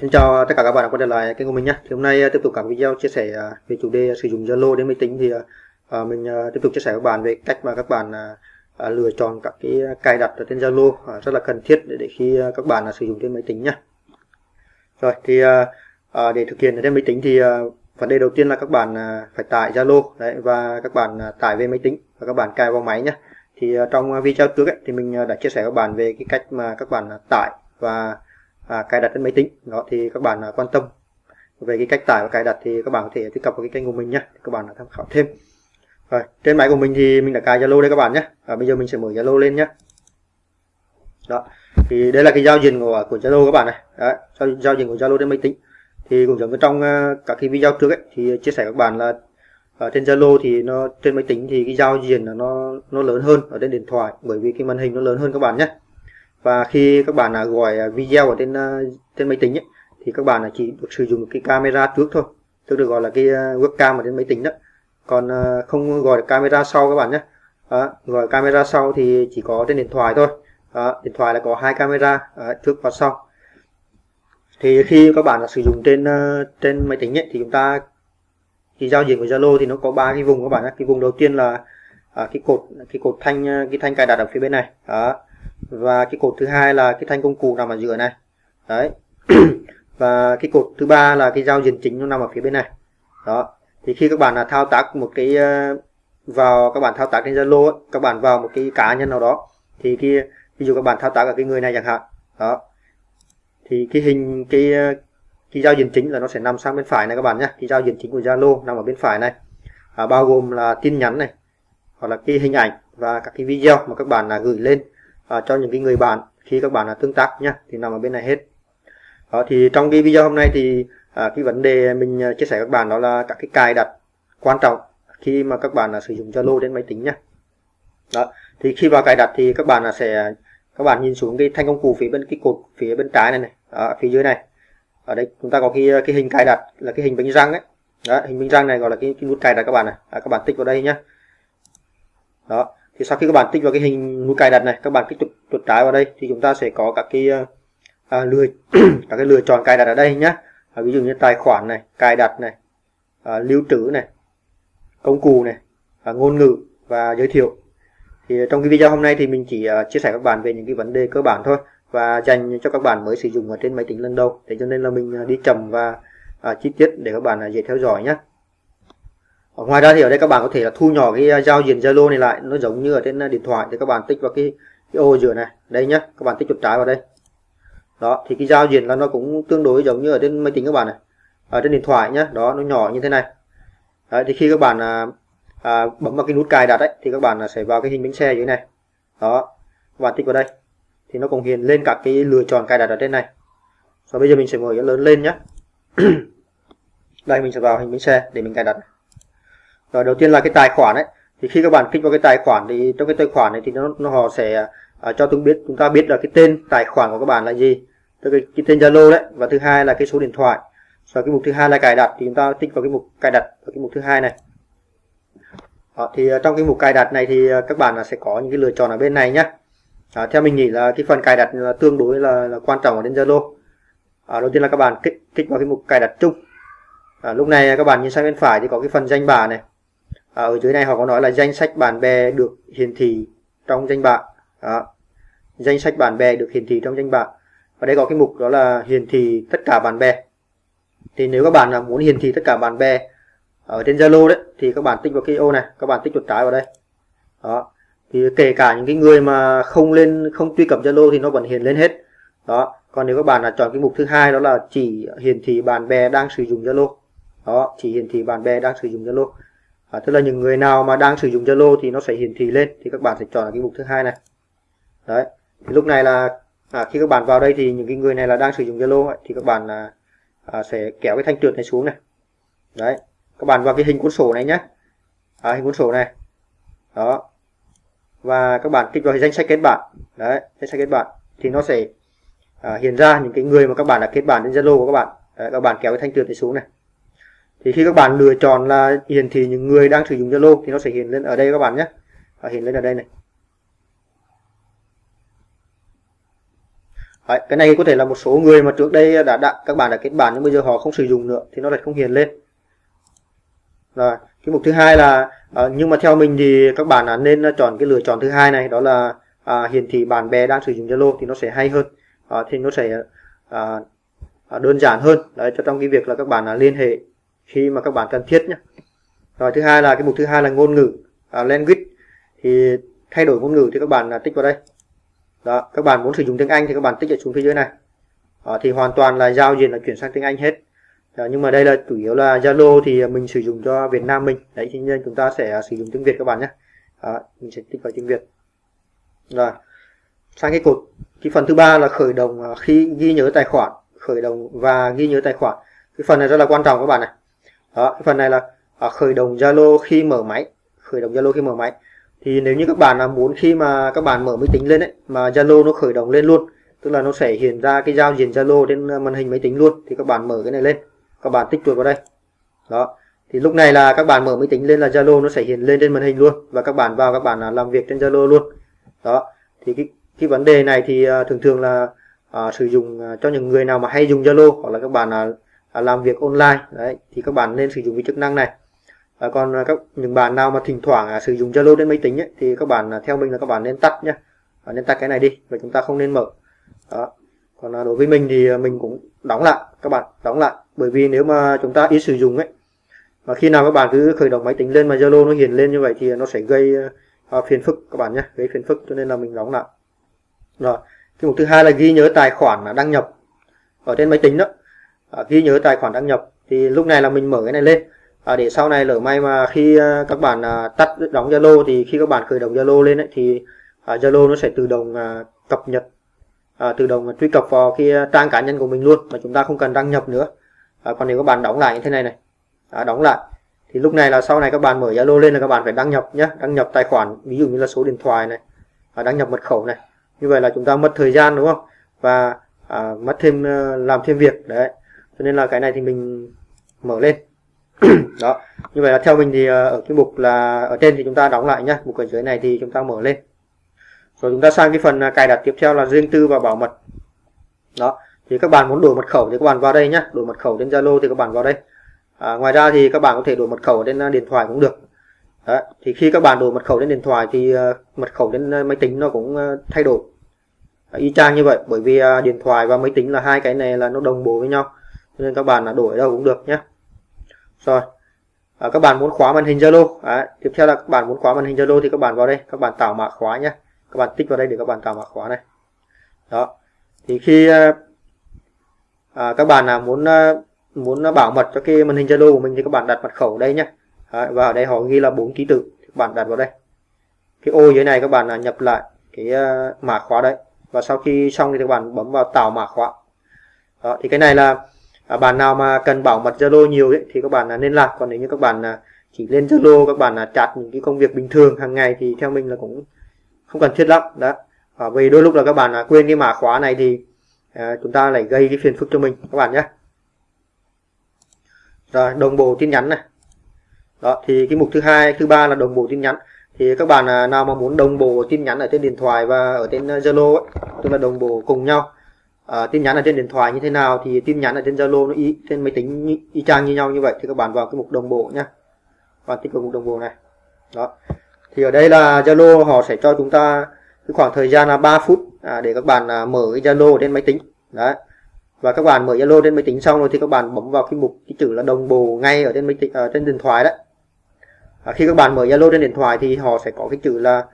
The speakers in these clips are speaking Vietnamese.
Xin chào tất cả các bạn đã quay trở lại kênh của mình nhé. Thì hôm nay tiếp tục các video chia sẻ về chủ đề sử dụng Zalo đến máy tính, thì mình tiếp tục chia sẻ với các bạn về cách mà các bạn lựa chọn các cái cài đặt ở trên Zalo rất là cần thiết để khi các bạn sử dụng trên máy tính nhé. Rồi thì để thực hiện trên máy tính thì vấn đề đầu tiên là các bạn phải tải Zalo và các bạn tải về máy tính và các bạn cài vào máy nhé. Thì trong video trước ấy, thì mình đã chia sẻ với các bạn về cái cách mà các bạn tải và cài đặt trên máy tính đó, thì các bạn quan tâm về cái cách tải và cài đặt thì các bạn có thể truy cập vào cái kênh của mình nhé, các bạn tham khảo thêm. Rồi, trên máy của mình thì mình đã cài Zalo đây các bạn nhé. Bây giờ mình sẽ mở Zalo lên nhé. Đó, thì đây là cái giao diện của Zalo các bạn này. Đấy, giao diện của Zalo trên máy tính. Thì cũng giống như trong các cái video trước ấy, thì chia sẻ các bạn là ở trên Zalo thì nó trên máy tính thì cái giao diện là nó lớn hơn ở trên điện thoại, bởi vì cái màn hình nó lớn hơn các bạn nhé. Và khi các bạn gọi video ở trên máy tính ấy, thì các bạn chỉ được sử dụng cái camera trước thôi, tức được gọi là cái webcam ở trên máy tính đó, còn không gọi camera sau các bạn nhé. Gọi camera sau thì chỉ có trên điện thoại thôi. Điện thoại là có hai camera trước và sau. Thì khi các bạn sử dụng trên máy tính ấy, thì chúng ta thì giao diện của Zalo thì nó có ba cái vùng các bạn nhé. Cái vùng đầu tiên là cái thanh cài đặt ở phía bên này. Đó. Và cái cột thứ hai là cái thanh công cụ nằm ở giữa này đấy. Và cái cột thứ ba là cái giao diện chính nó nằm ở phía bên này đó. Thì khi các bạn là thao tác một cái vào các bạn thao tác trên Zalo, các bạn vào một cái cá nhân nào đó, thì cái ví dụ các bạn thao tác ở cái người này chẳng hạn đó, thì cái hình cái giao diện chính là nó sẽ nằm sang bên phải này các bạn nhé. Cái giao diện chính của Zalo nằm ở bên phải này, bao gồm là tin nhắn này, hoặc là cái hình ảnh và các cái video mà các bạn là gửi lên cho những cái người bạn khi các bạn là tương tác nhá, thì nằm ở bên này hết. Đó, thì trong cái video hôm nay thì cái vấn đề mình chia sẻ các bạn đó là các cái cài đặt quan trọng khi mà các bạn là sử dụng Zalo trên máy tính nhá. Đó, thì khi vào cài đặt thì các bạn là sẽ các bạn nhìn xuống cái thanh công cụ phía bên cái cột phía bên trái này này, ở phía dưới này. Ở đây chúng ta có cái hình cài đặt là cái hình bánh răng ấy. Đó, hình bánh răng này gọi là cái nút cài đặt các bạn này. Các bạn tích vào đây nhá. Đó. Thì sau khi các bạn tích vào cái hình nút cài đặt này, các bạn kích chuột trái vào đây thì chúng ta sẽ có các cái lựa chọn cài đặt ở đây nhé. Ví dụ như tài khoản này, cài đặt này, lưu trữ này, công cụ này, ngôn ngữ và giới thiệu. Thì trong cái video hôm nay thì mình chỉ chia sẻ các bạn về những cái vấn đề cơ bản thôi, và dành cho các bạn mới sử dụng ở trên máy tính lần đầu. Thế cho nên là mình đi chậm và chi tiết để các bạn dễ theo dõi nhé. Ngoài ra thì ở đây các bạn có thể là thu nhỏ cái giao diện Zalo này lại, nó giống như ở trên điện thoại, thì các bạn tích vào cái ô giữa này đây nhá, các bạn tích chuột trái vào đây. Đó, thì cái giao diện là nó cũng tương đối giống như ở trên máy tính các bạn này, ở trên điện thoại nhá, đó nó nhỏ như thế này. Đấy, thì khi các bạn bấm vào cái nút cài đặt đấy thì các bạn sẽ vào cái hình bánh xe dưới này. Đó, các bạn tích vào đây thì nó cũng hiện lên các cái lựa chọn cài đặt ở trên này. Rồi bây giờ mình sẽ mở cái lớn lên nhá. Đây mình sẽ vào hình bánh xe để mình cài đặt. Rồi, đầu tiên là cái tài khoản ấy, thì khi các bạn kích vào cái tài khoản thì trong cái tài khoản này thì họ sẽ cho chúng ta biết là cái tên tài khoản của các bạn là gì, tức là cái tên Zalo đấy, và thứ hai là cái số điện thoại. Rồi cái mục thứ hai là cài đặt, thì chúng ta tích vào cái mục cài đặt ở cái mục thứ hai này. Đó, thì trong cái mục cài đặt này thì các bạn là sẽ có những cái lựa chọn ở bên này nhá. Theo mình nghĩ là cái phần cài đặt là tương đối là quan trọng ở trên Zalo. Đầu tiên là các bạn kích vào cái mục cài đặt chung. Lúc này các bạn nhìn sang bên phải thì có cái phần danh bạ này. Ở dưới này họ có nói là danh sách bạn bè được hiển thị trong danh bạ. Đó. Danh sách bạn bè được hiển thị trong danh bạ. Ở đây có cái mục đó là hiển thị tất cả bạn bè. Thì nếu các bạn là muốn hiển thị tất cả bạn bè ở trên Zalo đấy thì các bạn tích vào cái ô này, các bạn tích chuột trái vào đây. Đó. Thì kể cả những cái người mà không truy cập Zalo thì nó vẫn hiện lên hết. Đó, còn nếu các bạn là chọn cái mục thứ hai đó là chỉ hiển thị bạn bè đang sử dụng Zalo. Đó, chỉ hiển thị bạn bè đang sử dụng Zalo. Tức là những người nào mà đang sử dụng Zalo thì nó sẽ hiển thị lên, thì các bạn sẽ chọn cái mục thứ hai này. Đấy, thì lúc này là khi các bạn vào đây thì những cái người này là đang sử dụng Zalo thì các bạn sẽ kéo cái thanh trượt này xuống này. Đấy, các bạn vào cái hình cuốn sổ này nhé, hình cuốn sổ này. Đó, và các bạn kích vào danh sách kết bạn. Đấy, danh sách kết bạn thì nó sẽ hiện ra những cái người mà các bạn đã kết bạn trên Zalo của các bạn. Đấy, các bạn kéo cái thanh trượt này xuống này. Thì khi các bạn lựa chọn là hiển thị những người đang sử dụng Zalo thì nó sẽ hiện lên ở đây các bạn nhé, hiện lên ở đây này. Đấy, cái này có thể là một số người mà trước đây các bạn đã kết bạn nhưng bây giờ họ không sử dụng nữa thì nó lại không hiện lên. Rồi, cái mục thứ hai là nhưng mà theo mình thì các bạn nên chọn cái lựa chọn thứ hai này, đó là hiển thị bạn bè đang sử dụng Zalo thì nó sẽ hay hơn, thì nó sẽ đơn giản hơn đấy cho trong cái việc là các bạn liên hệ khi mà các bạn cần thiết nhé. Rồi thứ hai là cái mục thứ hai là ngôn ngữ, language, thì thay đổi ngôn ngữ thì các bạn tích vào đây. Đó, các bạn muốn sử dụng tiếng Anh thì các bạn tích ở xuống phía dưới này, thì hoàn toàn là giao diện là chuyển sang tiếng Anh hết. Nhưng mà đây là chủ yếu là Zalo thì mình sử dụng cho Việt Nam mình đấy, cho nên chúng ta sẽ sử dụng tiếng Việt các bạn nhé. Mình sẽ tích vào tiếng Việt. Rồi sang cái cột cái phần thứ ba là khởi động khi ghi nhớ tài khoản, khởi động và ghi nhớ tài khoản. Cái phần này rất là quan trọng các bạn này. Đó, cái phần này là khởi động Zalo khi mở máy, khởi động Zalo khi mở máy. Thì nếu như các bạn là muốn khi mà các bạn mở máy tính lên ấy, mà Zalo nó khởi động lên luôn, tức là nó sẽ hiện ra cái giao diện Zalo trên màn hình máy tính luôn, thì các bạn mở cái này lên, các bạn tích chuột vào đây. Đó, thì lúc này là các bạn mở máy tính lên là Zalo nó sẽ hiện lên trên màn hình luôn, và các bạn vào các bạn làm việc trên Zalo luôn. Đó, thì cái vấn đề này thì thường thường là sử dụng cho những người nào mà hay dùng Zalo hoặc là các bạn làm việc online đấy, thì các bạn nên sử dụng cái chức năng này. Còn những bạn nào mà thỉnh thoảng sử dụng Zalo trên máy tính ấy, thì các bạn theo mình là các bạn nên tắt nhé, nên tắt cái này đi và chúng ta không nên mở. Đó. Còn đối với mình thì mình cũng đóng lại, các bạn đóng lại, bởi vì nếu mà chúng ta ít sử dụng ấy, mà khi nào các bạn cứ khởi động máy tính lên mà Zalo nó hiện lên như vậy thì nó sẽ gây phiền phức các bạn nhé, gây phiền phức, cho nên là mình đóng lại. Rồi cái mục thứ hai là ghi nhớ tài khoản là đăng nhập ở trên máy tính đó. Ghi nhớ tài khoản đăng nhập thì lúc này là mình mở cái này lên, để sau này lỡ may mà khi các bạn tắt đóng Zalo thì khi các bạn khởi động Zalo lên ấy, thì Zalo nó sẽ tự động cập nhật, tự động truy cập vào cái trang cá nhân của mình luôn mà chúng ta không cần đăng nhập nữa. Còn nếu các bạn đóng lại như thế này này, đóng lại thì lúc này là sau này các bạn mở Zalo lên là các bạn phải đăng nhập nhé, đăng nhập tài khoản, ví dụ như là số điện thoại này, đăng nhập mật khẩu này, như vậy là chúng ta mất thời gian đúng không, và mất thêm làm thêm việc đấy, cho nên là cái này thì mình mở lên. Đó, như vậy là theo mình thì ở cái mục là ở trên thì chúng ta đóng lại nhá, mục ở dưới này thì chúng ta mở lên. Rồi chúng ta sang cái phần cài đặt tiếp theo là riêng tư và bảo mật. Đó, thì các bạn muốn đổi mật khẩu thì các bạn vào đây nhá, đổi mật khẩu trên Zalo thì các bạn vào đây. Ngoài ra thì các bạn có thể đổi mật khẩu trên điện thoại cũng được. Đó, thì khi các bạn đổi mật khẩu đến điện thoại thì mật khẩu đến máy tính nó cũng thay đổi y chang như vậy, bởi vì điện thoại và máy tính là hai cái này là nó đồng bộ với nhau, nên các bạn là đổi ở đâu cũng được nhé. Rồi các bạn muốn khóa màn hình Zalo, tiếp theo là các bạn muốn khóa màn hình Zalo thì các bạn vào đây, các bạn tạo mã khóa nhé, các bạn tích vào đây để các bạn tạo mã khóa này. Đó, thì khi các bạn là muốn bảo mật cho cái màn hình Zalo của mình thì các bạn đặt mật khẩu đây nhé, và ở đây họ ghi là 4 ký tự, các bạn đặt vào đây cái ô dưới này, các bạn là nhập lại cái mã khóa đấy, và sau khi xong thì các bạn bấm vào tạo mã khóa. Đó, thì cái này là bạn nào mà cần bảo mật Zalo nhiều ấy, thì các bạn nên làm, còn nếu như các bạn chỉ lên Zalo các bạn chat những cái công việc bình thường hàng ngày thì theo mình là cũng không cần thiết lắm. Đó, vì đôi lúc là các bạn quên cái mã khóa này thì chúng ta lại gây cái phiền phức cho mình các bạn nhé. Rồi đồng bộ tin nhắn này. Đó, thì cái mục thứ hai thứ ba là đồng bộ tin nhắn, thì các bạn nào mà muốn đồng bộ tin nhắn ở trên điện thoại và ở trên Zalo ấy, tức là đồng bộ cùng nhau. Tin nhắn ở trên điện thoại như thế nào thì tin nhắn ở trên Zalo nó trên máy tính y chang như nhau, như vậy thì các bạn vào cái mục đồng bộ nhé, và tích vào mục đồng bộ này. Đó, thì ở đây là Zalo họ sẽ cho chúng ta cái khoảng thời gian là 3 phút để các bạn mở cái Zalo trên máy tính. Đấy, và các bạn mở Zalo trên máy tính xong rồi thì các bạn bấm vào cái mục cái chữ là đồng bộ ngay ở trên máy tính, trên điện thoại đấy. Khi các bạn mở Zalo trên điện thoại thì họ sẽ có cái chữ là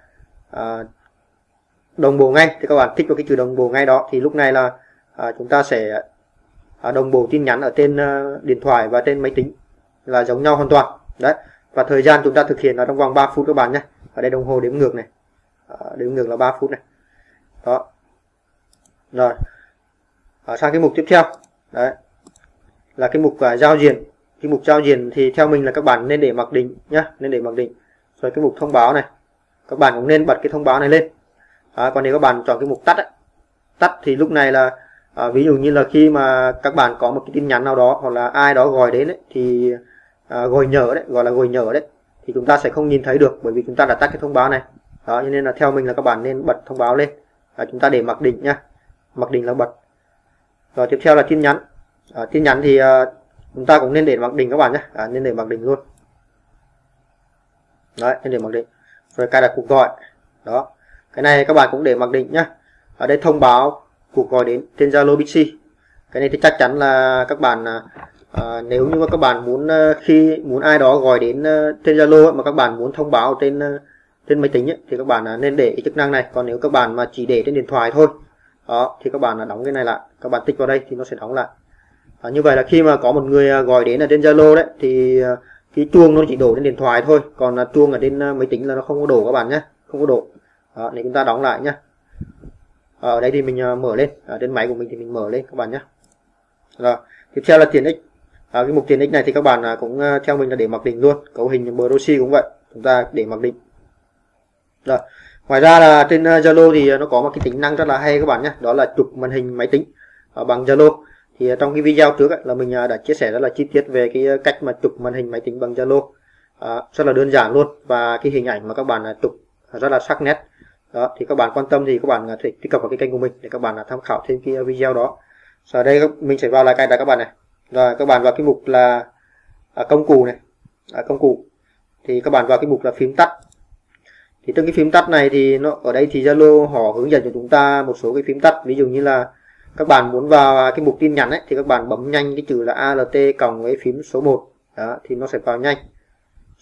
đồng bộ ngay, thì các bạn tích vào cái chữ đồng bộ ngay đó, thì lúc này là chúng ta sẽ đồng bộ tin nhắn ở trên điện thoại và trên máy tính là giống nhau hoàn toàn đấy, và thời gian chúng ta thực hiện là trong vòng 3 phút các bạn nhé. Ở đây đồng hồ đếm ngược này, đếm ngược là 3 phút này. Đó, rồi sang cái mục tiếp theo đấy là cái mục giao diện. Cái mục giao diện thì theo mình là các bạn nên để mặc định nhé, nên để mặc định. Rồi cái mục thông báo này, các bạn cũng nên bật cái thông báo này lên. Còn nếu các bạn chọn cái mục tắt ấy, tắt thì lúc này là ví dụ như là khi mà các bạn có một cái tin nhắn nào đó hoặc là ai đó gọi đến ấy, thì gọi nhờ đấy, gọi là gọi nhờ đấy, thì chúng ta sẽ không nhìn thấy được bởi vì chúng ta đã tắt cái thông báo này. Đó, cho nên là theo mình là các bạn nên bật thông báo lên, chúng ta để mặc định nhá. mặc định là bật. Rồi tiếp theo là tin nhắn. Tin nhắn thì chúng ta cũng nên để mặc định các bạn nhé, nên để mặc định luôn. Đấy, nên để mặc định. Rồi cài đặt cuộc gọi. Đó, cái này các bạn cũng để mặc định nhé. Ở đây thông báo cuộc gọi đến trên Zalo Bixi. Cái này thì chắc chắn là các bạn nếu như mà các bạn muốn khi muốn ai đó gọi đến trên Zalo mà các bạn muốn thông báo trên trên máy tính ấy, thì các bạn nên để cái chức năng này. Còn nếu các bạn mà chỉ để trên điện thoại thôi đó, thì các bạn đóng cái này lại, các bạn tích vào đây thì nó sẽ đóng lại. Như vậy là khi mà có một người gọi đến ở trên Zalo đấy thì cái chuông nó chỉ đổ trên điện thoại thôi, còn chuông ở trên máy tính là nó không có đổ các bạn nhé, không có đổ. Để chúng ta đóng lại nhé. Ở đây thì mình mở lên, ở trên máy của mình thì mình mở lên các bạn nhé. Rồi tiếp theo là tiện ích. Cái mục tiện ích này thì các bạn cũng theo mình là để mặc định luôn, cấu hình Proxy cũng vậy, chúng ta để mặc định. Rồi ngoài ra là trên Zalo thì nó có một cái tính năng rất là hay các bạn nhé, đó là chụp màn hình máy tính bằng Zalo. Thì trong cái video trước ấy, là mình đã chia sẻ rất là chi tiết về cái cách mà chụp màn hình máy tính bằng Zalo, rất là đơn giản luôn, và cái hình ảnh mà các bạn chụp rất là sắc nét. Đó, thì các bạn quan tâm thì các bạn có thể truy cập vào cái kênh của mình để các bạn tham khảo thêm cái video đó. Sau đây mình sẽ vào lại cài đặt các bạn này. Rồi các bạn vào cái mục là công cụ này, công cụ thì các bạn vào cái mục là phím tắt. Thì trong cái phím tắt này thì nó ở đây thì Zalo họ hướng dẫn cho chúng ta một số cái phím tắt, ví dụ như là các bạn muốn vào cái mục tin nhắn ấy, thì các bạn bấm nhanh cái chữ là ALT cộng với phím số 1 đó, thì nó sẽ vào nhanh.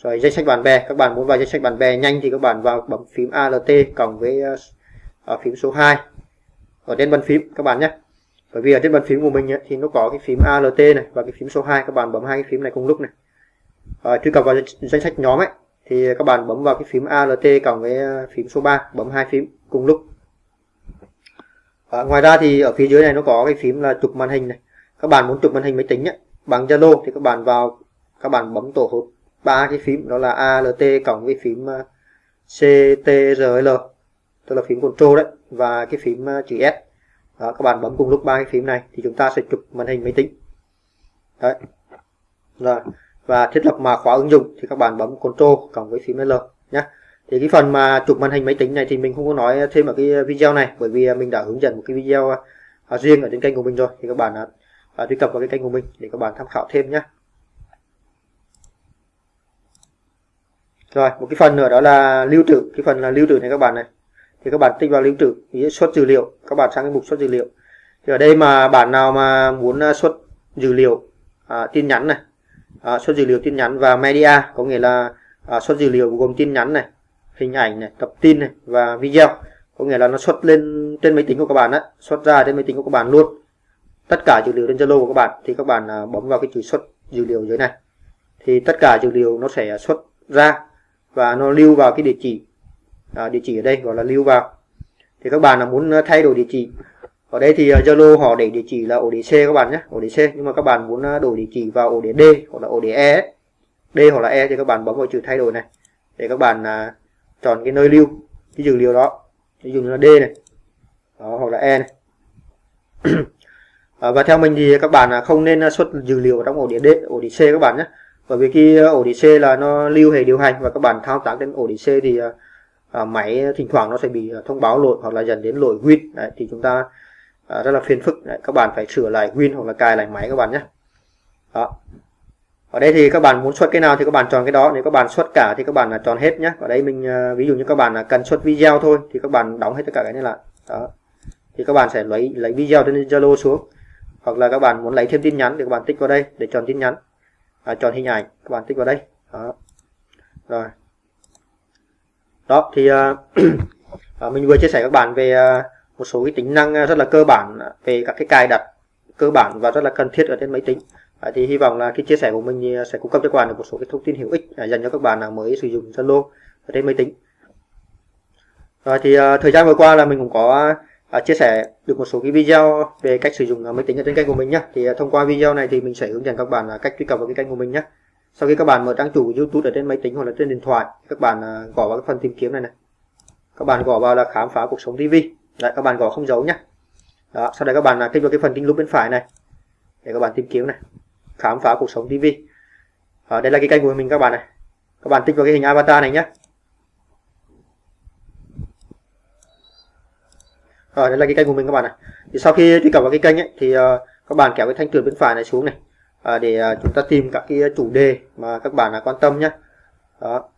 Rồi danh sách bạn bè, các bạn muốn vào danh sách bạn bè nhanh thì các bạn vào bấm phím ALT cộng với phím số 2 ở trên bàn phím các bạn nhé. Bởi vì ở trên bàn phím của mình ấy, thì nó có cái phím ALT này và cái phím số 2, các bạn bấm hai cái phím này cùng lúc này. Truy cập vào danh sách nhóm ấy thì các bạn bấm vào cái phím ALT cộng với phím số 3, bấm hai phím cùng lúc. Ngoài ra thì ở phía dưới này nó có cái phím là chụp màn hình này. Các bạn muốn chụp màn hình máy tính ấy, bằng Zalo thì các bạn vào, các bạn bấm tổ hợp ba cái phím đó là ALT cộng với phím CTRL, tức là phím Ctrl đấy, và cái phím chữ S. Đó, các bạn bấm cùng lúc ba cái phím này thì chúng ta sẽ chụp màn hình máy tính. Đấy. Rồi, và thiết lập mã khóa ứng dụng thì các bạn bấm Ctrl cộng với phím L nhé. Thì cái phần mà chụp màn hình máy tính này thì mình không có nói thêm ở cái video này, bởi vì mình đã hướng dẫn một cái video riêng ở trên kênh của mình rồi, thì các bạn truy cập vào cái kênh của mình để các bạn tham khảo thêm nhé. Rồi một cái phần nữa đó là lưu trữ. Cái phần là lưu trữ này các bạn này, thì các bạn tích vào lưu trữ, ví xuất dữ liệu, các bạn sang cái mục xuất dữ liệu. Thì ở đây mà bạn nào mà muốn xuất dữ liệu tin nhắn này, xuất dữ liệu tin nhắn và media, có nghĩa là xuất dữ liệu gồm tin nhắn này, hình ảnh này, tập tin này và video, có nghĩa là nó xuất lên trên máy tính của các bạn á, xuất ra trên máy tính của các bạn luôn tất cả dữ liệu trên Zalo của các bạn, thì các bạn bấm vào cái chữ xuất dữ liệu dưới này thì tất cả dữ liệu nó sẽ xuất ra và nó lưu vào cái địa chỉ, địa chỉ ở đây gọi là lưu vào. Thì các bạn là muốn thay đổi địa chỉ, ở đây thì Zalo họ để địa chỉ là ổ đĩa C các bạn nhé, ổ đĩa C, nhưng mà các bạn muốn đổi địa chỉ vào ổ đĩa D hoặc là ổ đĩa E ấy. D hoặc là E thì các bạn bấm vào chữ thay đổi này để các bạn chọn cái nơi lưu cái dữ liệu đó, ví dụ như là D này đó, hoặc là E này. Và theo mình thì các bạn không nên xuất dữ liệu trong ổ đĩa D, ổ đĩa C các bạn nhé, bởi vì cái ổ đĩa C là nó lưu hệ điều hành, và các bạn thao tác trên ổ đĩa C thì máy thỉnh thoảng nó sẽ bị thông báo lỗi hoặc là dẫn đến lỗi Win đấy, thì chúng ta rất là phiền phức đấy, các bạn phải sửa lại Win hoặc là cài lại máy các bạn nhé. Đó, ở đây thì các bạn muốn xuất cái nào thì các bạn chọn cái đó, nếu các bạn xuất cả thì các bạn là chọn hết nhé. Ở đây mình ví dụ như các bạn là cần xuất video thôi thì các bạn đóng hết tất cả cái này lại đó, thì các bạn sẽ lấy video trên Zalo xuống, hoặc là các bạn muốn lấy thêm tin nhắn thì các bạn tích vào đây để chọn tin nhắn, chọn hình ảnh các bạn tích vào đây đó. Rồi đó thì mình vừa chia sẻ các bạn về một số cái tính năng rất là cơ bản về các cái cài đặt cơ bản và rất là cần thiết ở trên máy tính. Thì hy vọng là cái chia sẻ của mình sẽ cung cấp cho các bạn được một số cái thông tin hữu ích dành cho các bạn nào mới sử dụng Zalo ở trên máy tính. Rồi thì thời gian vừa qua là mình cũng có chia sẻ được một số cái video về cách sử dụng máy tính ở trên kênh của mình nhé. Thì thông qua video này thì mình sẽ hướng dẫn các bạn cách truy cập vào cái kênh của mình nhé. Sau khi các bạn mở trang chủ của YouTube ở trên máy tính hoặc là trên điện thoại, các bạn gõ vào cái phần tìm kiếm này này, các bạn gõ vào là Khám Phá Cuộc Sống TV đấy, các bạn gõ không dấu nhé. Đó, sau đấy các bạn kích vào cái phần kênh lúp bên phải này để các bạn tìm kiếm này, Khám Phá Cuộc Sống TV. Đây là cái kênh của mình các bạn này, các bạn tích vào cái hình avatar này nhé. Đây là cái kênh của mình các bạn này. Thì sau khi truy cập vào cái kênh ấy, thì các bạn kéo cái thanh trượt bên phải này xuống này, để chúng ta tìm các cái chủ đề mà các bạn quan tâm nhé. Đó.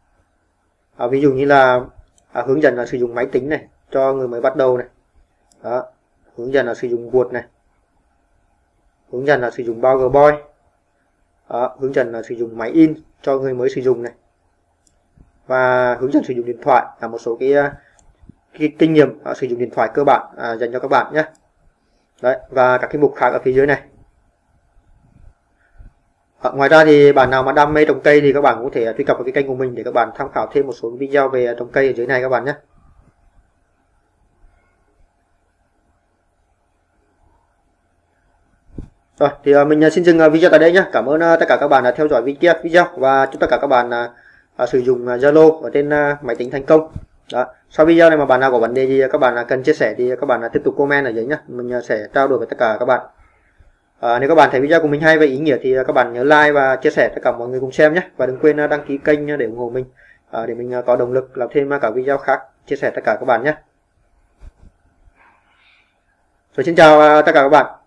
Ví dụ như là hướng dẫn là sử dụng máy tính này cho người mới bắt đầu này. Đó. Hướng dẫn là sử dụng Word này, hướng dẫn là sử dụng PowerPoint, hướng dẫn là sử dụng máy in cho người mới sử dụng này, và hướng dẫn sử dụng điện thoại là một số cái kinh nghiệm sử dụng điện thoại cơ bản dành cho các bạn nhé. Đấy, và các cái mục khác ở phía dưới này. Ngoài ra thì bạn nào mà đam mê trồng cây thì các bạn cũng có thể truy cập vào cái kênh của mình để các bạn tham khảo thêm một số video về trồng cây ở dưới này các bạn nhé. Rồi, thì mình xin dừng video tại đây nhé. Cảm ơn tất cả các bạn đã theo dõi video và chúc tất cả các bạn sử dụng Zalo ở trên máy tính thành công. Đó. Sau video này mà bạn nào có vấn đề gì các bạn cần chia sẻ thì các bạn tiếp tục comment ở dưới nhé. Mình sẽ trao đổi với tất cả các bạn. Nếu các bạn thấy video của mình hay và ý nghĩa thì các bạn nhớ like và chia sẻ tất cả mọi người cùng xem nhé. Và đừng quên đăng ký kênh để ủng hộ mình, để mình có động lực làm thêm cả video khác chia sẻ tất cả các bạn nhé. Rồi, xin chào tất cả các bạn.